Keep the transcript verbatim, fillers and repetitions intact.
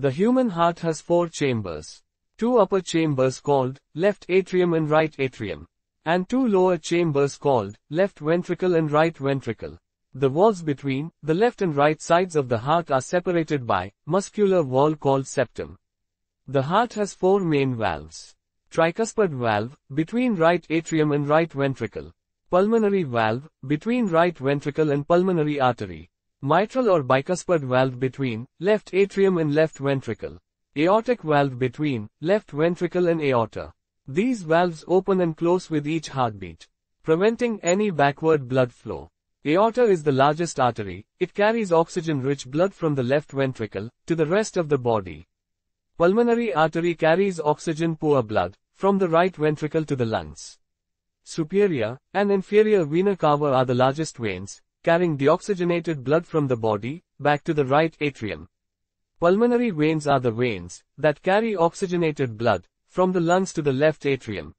The human heart has four chambers. Two upper chambers called left atrium and right atrium, and two lower chambers called left ventricle and right ventricle. The walls between the left and right sides of the heart are separated by muscular wall called septum. The heart has four main valves. Tricuspid valve, between right atrium and right ventricle. Pulmonary valve, between right ventricle and pulmonary artery. Mitral or bicuspid valve between left atrium and left ventricle. Aortic valve between left ventricle and aorta. These valves open and close with each heartbeat, preventing any backward blood flow. Aorta is the largest artery. It carries oxygen-rich blood from the left ventricle to the rest of the body. Pulmonary artery carries oxygen-poor blood from the right ventricle to the lungs. Superior and inferior vena cava are the largest veins, carrying deoxygenated blood from the body back to the right atrium. Pulmonary veins are the veins that carry oxygenated blood from the lungs to the left atrium.